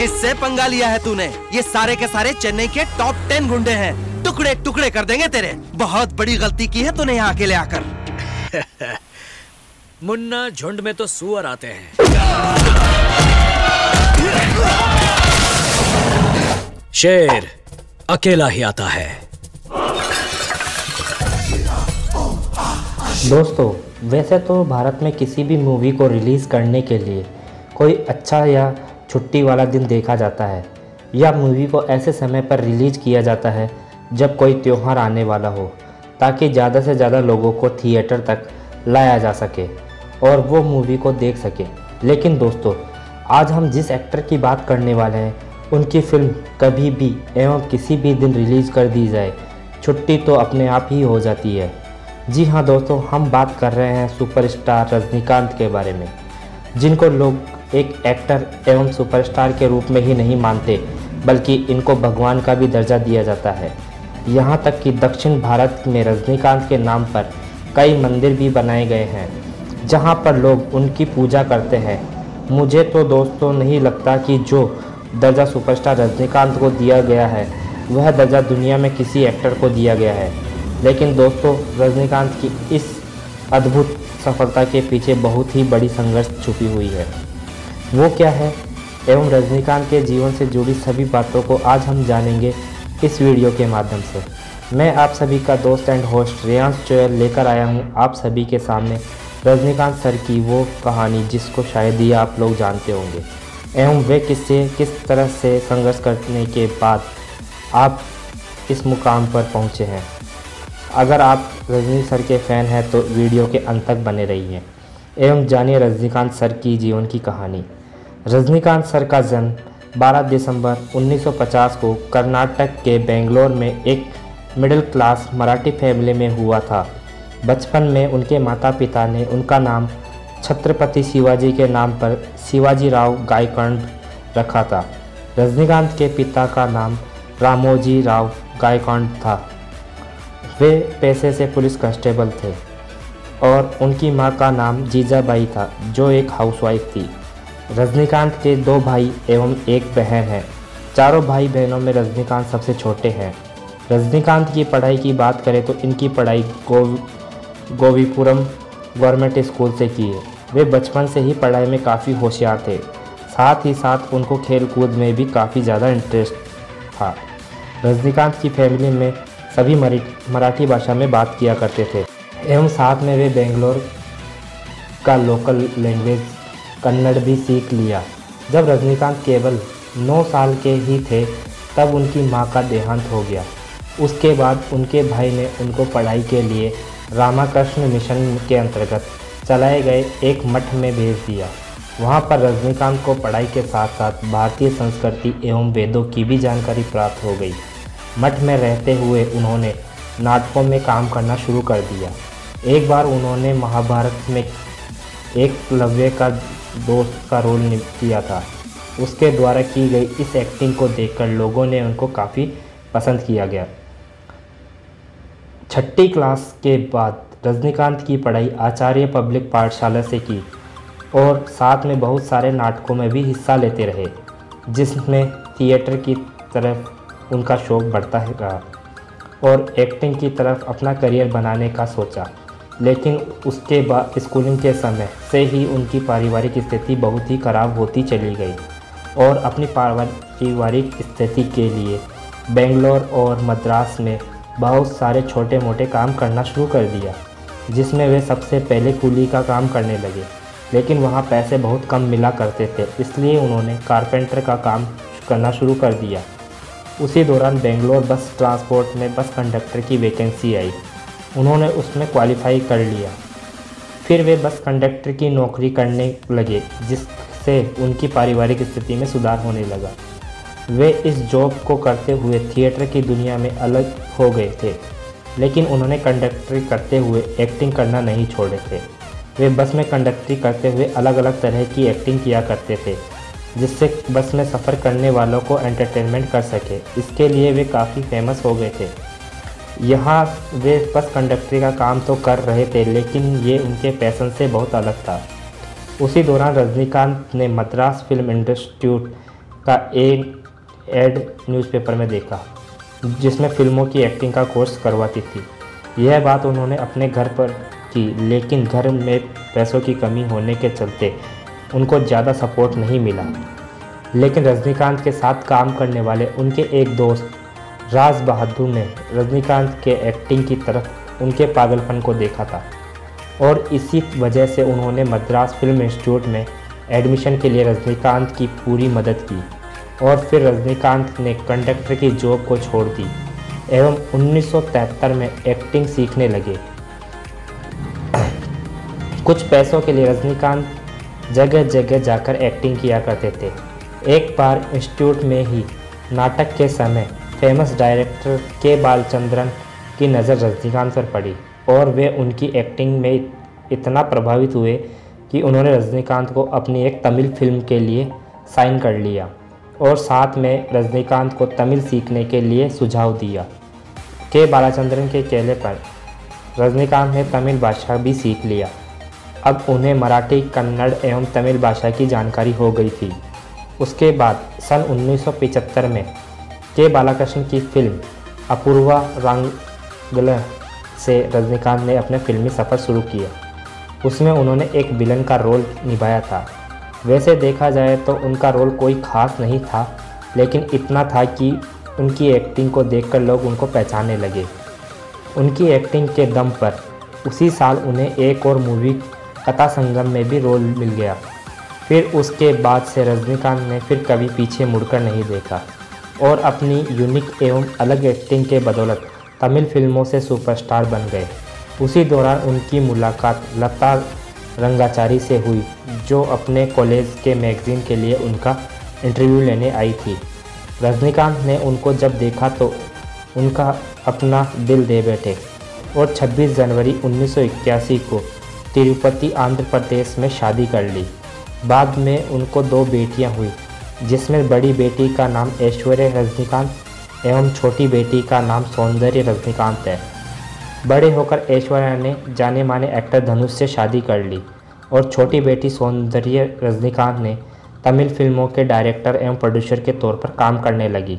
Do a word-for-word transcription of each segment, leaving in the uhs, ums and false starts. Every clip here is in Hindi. किससे पंगा लिया है तूने? ये सारे के सारे चेन्नई के टॉप टेन गुंडे हैं। टुकड़े टुकड़े कर देंगे तेरे। बहुत बड़ी गलती की है तूने यहाँ अकेले आकर। मुन्ना, झुंड में तो सुअर आते हैं, शेर अकेला ही आता है। दोस्तों, वैसे तो भारत में किसी भी मूवी को रिलीज़ करने के लिए कोई अच्छा या छुट्टी वाला दिन देखा जाता है, या मूवी को ऐसे समय पर रिलीज किया जाता है जब कोई त्यौहार आने वाला हो, ताकि ज़्यादा से ज़्यादा लोगों को थिएटर तक लाया जा सके और वो मूवी को देख सके। लेकिन दोस्तों, आज हम जिस एक्टर की बात करने वाले हैं, उनकी फ़िल्म कभी भी एवं किसी भी दिन रिलीज़ कर दी जाए, छुट्टी तो अपने आप ही हो जाती है। जी हाँ दोस्तों, हम बात कर रहे हैं सुपरस्टार रजनीकांत के बारे में, जिनको लोग एक एक्टर एवं सुपरस्टार के रूप में ही नहीं मानते, बल्कि इनको भगवान का भी दर्जा दिया जाता है। यहाँ तक कि दक्षिण भारत में रजनीकांत के नाम पर कई मंदिर भी बनाए गए हैं, जहाँ पर लोग उनकी पूजा करते हैं। मुझे तो दोस्तों नहीं लगता कि जो दर्जा सुपरस्टार रजनीकांत को दिया गया है, वह दर्जा दुनिया में किसी एक्टर को दिया गया है। लेकिन दोस्तों, रजनीकांत की इस अद्भुत सफलता के पीछे बहुत ही बड़ी संघर्ष छुपी हुई है। वो क्या है एवं रजनीकांत के जीवन से जुड़ी सभी बातों को आज हम जानेंगे इस वीडियो के माध्यम से। मैं आप सभी का दोस्त एंड होस्ट रियांश चोयल लेकर आया हूं आप सभी के सामने रजनीकांत सर की वो कहानी, जिसको शायद ही आप लोग जानते होंगे, एवं वे किससे किस तरह से संघर्ष करने के बाद आप इस मुकाम पर पहुंचे हैं। अगर आप रजनी सर के फ़ैन हैं तो वीडियो के अंत तक बने रहिए एवं जानिए रजनीकांत सर की जीवन की कहानी। रजनीकांत सर का जन्म बारह दिसंबर उन्नीस सौ पचास को कर्नाटक के बेंगलोर में एक मिडिल क्लास मराठी फैमिली में हुआ था। बचपन में उनके माता पिता ने उनका नाम छत्रपति शिवाजी के नाम पर शिवाजी राव गायकवाड़ रखा था। रजनीकांत के पिता का नाम रामोजी राव गायकवाड़ था। वे पेशे से पुलिस कांस्टेबल थे और उनकी मां का नाम जीजा भाई था, जो एक हाउसवाइफ थी। रजनीकांत के दो भाई एवं एक बहन है। चारों भाई बहनों में रजनीकांत सबसे छोटे हैं। रजनीकांत की पढ़ाई की बात करें तो इनकी पढ़ाई गो गोवीपुरम गवर्नमेंट स्कूल से की है। वे बचपन से ही पढ़ाई में काफ़ी होशियार थे, साथ ही साथ उनको खेल कूद में भी काफ़ी ज़्यादा इंटरेस्ट था। रजनीकांत की फैमिली में सभी मराठी भाषा में बात किया करते थे, एवं साथ में वे बेंगलोर का लोकल लैंग्वेज कन्नड़ भी सीख लिया। जब रजनीकांत केवल नौ साल के ही थे तब उनकी मां का देहांत हो गया। उसके बाद उनके भाई ने उनको पढ़ाई के लिए रामकृष्णा मिशन के अंतर्गत चलाए गए एक मठ में भेज दिया। वहां पर रजनीकांत को पढ़ाई के साथ साथ भारतीय संस्कृति एवं वेदों की भी जानकारी प्राप्त हो गई। मठ में रहते हुए उन्होंने नाटकों में काम करना शुरू कर दिया। एक बार उन्होंने महाभारत में एकलव्य का दोस्त का रोल निभाया था। उसके द्वारा की गई इस एक्टिंग को देखकर लोगों ने उनको काफ़ी पसंद किया गया। छठी क्लास के बाद रजनीकांत की पढ़ाई आचार्य पब्लिक पाठशाला से की और साथ में बहुत सारे नाटकों में भी हिस्सा लेते रहे, जिसमें थिएटर की तरफ उनका शौक बढ़ता रहा और एक्टिंग की तरफ अपना करियर बनाने का सोचा। लेकिन उसके बाद स्कूलिंग के समय से ही उनकी पारिवारिक स्थिति बहुत ही ख़राब होती चली गई और अपनी पारिवारिक स्थिति के लिए बेंगलोर और मद्रास में बहुत सारे छोटे मोटे काम करना शुरू कर दिया, जिसमें वे सबसे पहले कूली का काम करने लगे। लेकिन वहाँ पैसे बहुत कम मिला करते थे, इसलिए उन्होंने कारपेंटर का काम करना शुरू कर दिया। उसी दौरान बेंगलोर बस ट्रांसपोर्ट में बस कंडक्टर की वैकेंसी आई, उन्होंने उसमें क्वालिफाई कर लिया। फिर वे बस कंडक्टर की नौकरी करने लगे, जिससे उनकी पारिवारिक स्थिति में सुधार होने लगा। वे इस जॉब को करते हुए थिएटर की दुनिया में अलग हो गए थे, लेकिन उन्होंने कंडक्टरी करते हुए एक्टिंग करना नहीं छोड़े थे। वे बस में कंडक्टरी करते हुए अलग अलग तरह की एक्टिंग किया करते थे, जिससे बस में सफ़र करने वालों को एंटरटेनमेंट कर सके। इसके लिए वे काफ़ी फेमस हो गए थे। यहाँ वे बस कंडक्टरी का काम तो कर रहे थे, लेकिन ये उनके पैशन से बहुत अलग था। उसी दौरान रजनीकांत ने मद्रास फिल्म इंस्टीट्यूट का एक एड न्यूज़पेपर में देखा जिसमें फिल्मों की एक्टिंग का कोर्स करवाती थी। यह बात उन्होंने अपने घर पर की, लेकिन घर में पैसों की कमी होने के चलते उनको ज़्यादा सपोर्ट नहीं मिला। लेकिन रजनीकांत के साथ काम करने वाले उनके एक दोस्त राज बहादुर ने रजनीकांत के एक्टिंग की तरफ उनके पागलपन को देखा था और इसी वजह से उन्होंने मद्रास फिल्म इंस्टीट्यूट में एडमिशन के लिए रजनीकांत की पूरी मदद की और फिर रजनीकांत ने कंडक्टर की जॉब को छोड़ दी एवं उन्नीस सौ तिहत्तर में एक्टिंग सीखने लगे। कुछ पैसों के लिए रजनीकांत जगह जगह जाकर एक्टिंग किया करते थे। एक बार इंस्टीट्यूट में ही नाटक के समय फेमस डायरेक्टर के बालचंद्रन की नज़र रजनीकांत पर पड़ी और वे उनकी एक्टिंग में इतना प्रभावित हुए कि उन्होंने रजनीकांत को अपनी एक तमिल फिल्म के लिए साइन कर लिया और साथ में रजनीकांत को तमिल सीखने के लिए सुझाव दिया। के बालाचंद्रन के कहने पर रजनीकांत ने तमिल भाषा भी सीख लिया। अब उन्हें मराठी, कन्नड़ एवं तमिल भाषा की जानकारी हो गई थी। उसके बाद सन उन्नीस सौ पचहत्तर में के बालाकृष्ण की फिल्म अपूर्वा रंगले से रजनीकांत ने अपने फिल्मी सफ़र शुरू किया। उसमें उन्होंने एक विलन का रोल निभाया था। वैसे देखा जाए तो उनका रोल कोई ख़ास नहीं था, लेकिन इतना था कि उनकी एक्टिंग को देखकर लोग उनको पहचानने लगे। उनकी एक्टिंग के दम पर उसी साल उन्हें एक और मूवी कथा संगम में भी रोल मिल गया। फिर उसके बाद से रजनीकांत ने फिर कभी पीछे मुड़कर नहीं देखा और अपनी यूनिक एवं अलग एक्टिंग के बदौलत तमिल फिल्मों से सुपरस्टार बन गए। उसी दौरान उनकी मुलाकात लता रंगाचारी से हुई, जो अपने कॉलेज के मैगज़ीन के लिए उनका इंटरव्यू लेने आई थी। रजनीकांत ने उनको जब देखा तो उनका अपना दिल दे बैठे और छब्बीस जनवरी उन्नीस सौ इक्यासी को तिरुपति, आंध्र प्रदेश में शादी कर ली। बाद में उनको दो बेटियां हुई, जिसमें बड़ी बेटी का नाम ऐश्वर्या रजनीकांत एवं छोटी बेटी का नाम सौंदर्य रजनीकांत है। बड़े होकर ऐश्वर्या ने जाने माने एक्टर धनुष से शादी कर ली और छोटी बेटी सौंदर्य रजनीकांत ने तमिल फिल्मों के डायरेक्टर एवं प्रोड्यूसर के तौर पर काम करने लगी।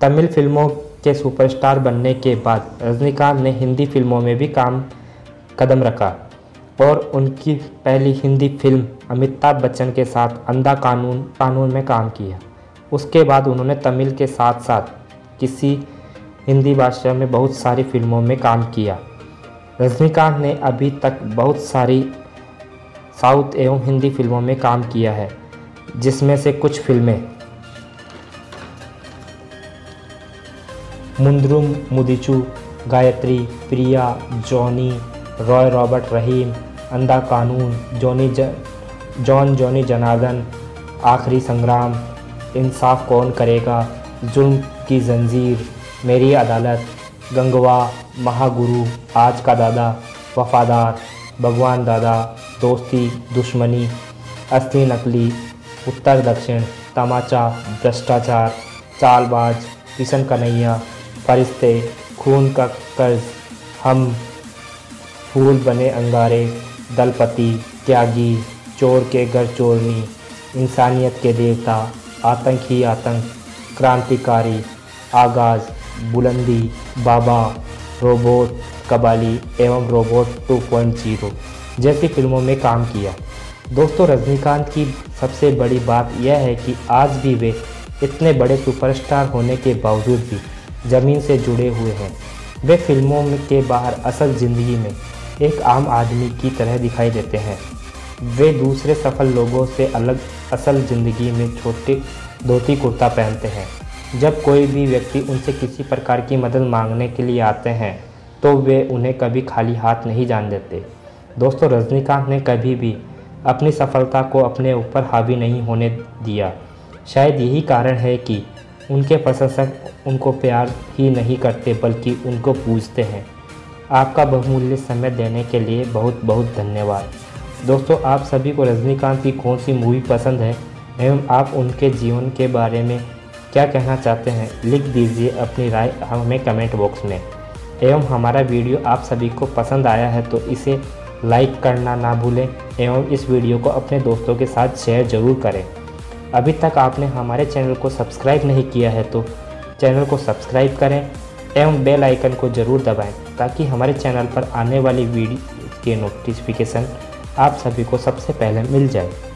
तमिल फिल्मों के सुपरस्टार बनने के बाद रजनीकांत ने हिंदी फिल्मों में भी काम कदम रखा और उनकी पहली हिंदी फिल्म अमिताभ बच्चन के साथ अंधा कानून कानून में काम किया। उसके बाद उन्होंने तमिल के साथ साथ किसी हिंदी भाषा में बहुत सारी फिल्मों में काम किया। रजनीकांत ने अभी तक बहुत सारी साउथ एवं हिंदी फिल्मों में काम किया है, जिसमें से कुछ फिल्में मुंद्रुम मुदिचू, गायत्री, प्रिया, जॉनी रॉय, रॉबर्ट, रहीम, अंधा कानून, जोनी जॉन जॉनी जनादन, आखिरी संग्राम, इंसाफ कौन करेगा, जुल्म की जंजीर, मेरी अदालत, गंगवा, महागुरु, आज का दादा, वफादार, भगवान दादा, दोस्ती दुश्मनी, असली नकली, उत्तर दक्षिण, तमाचा, भ्रष्टाचार, चालबाज, किशन कन्हैया, फरिश्ते, खून का कर्ज, हम, फूल बने अंगारे, दलपति, त्यागी, चोर के घर चोरनी, इंसानियत के देवता, आतंक ही आतंक, क्रांतिकारी, आगाज, बुलंदी, बाबा, रोबोट, कबाली एवं रोबोट टू पॉइंट ज़ीरो जैसी फिल्मों में काम किया। दोस्तों, रजनीकांत की सबसे बड़ी बात यह है कि आज भी वे इतने बड़े सुपरस्टार होने के बावजूद भी ज़मीन से जुड़े हुए हैं। वे फिल्मों के बाहर असल ज़िंदगी में एक आम आदमी की तरह दिखाई देते हैं। वे दूसरे सफल लोगों से अलग असल ज़िंदगी में छोटे धोती कुर्ता पहनते हैं। जब कोई भी व्यक्ति उनसे किसी प्रकार की मदद मांगने के लिए आते हैं तो वे उन्हें कभी खाली हाथ नहीं जाने देते। दोस्तों, रजनीकांत ने कभी भी अपनी सफलता को अपने ऊपर हावी नहीं होने दिया। शायद यही कारण है कि उनके प्रशंसक उनको प्यार ही नहीं करते बल्कि उनको पूजते हैं। आपका बहुमूल्य समय देने के लिए बहुत बहुत धन्यवाद। दोस्तों, आप सभी को रजनीकांत की कौन सी मूवी पसंद है एवं आप उनके जीवन के बारे में क्या कहना चाहते हैं, लिख दीजिए अपनी राय हमें कमेंट बॉक्स में। एवं हमारा वीडियो आप सभी को पसंद आया है तो इसे लाइक करना ना भूलें एवं इस वीडियो को अपने दोस्तों के साथ शेयर ज़रूर करें। अभी तक आपने हमारे चैनल को सब्सक्राइब नहीं किया है तो चैनल को सब्सक्राइब करें एवं बेल आइकन को ज़रूर दबाएं ताकि हमारे चैनल पर आने वाली वीडियो के नोटिफिकेशन आप सभी को सबसे पहले मिल जाए।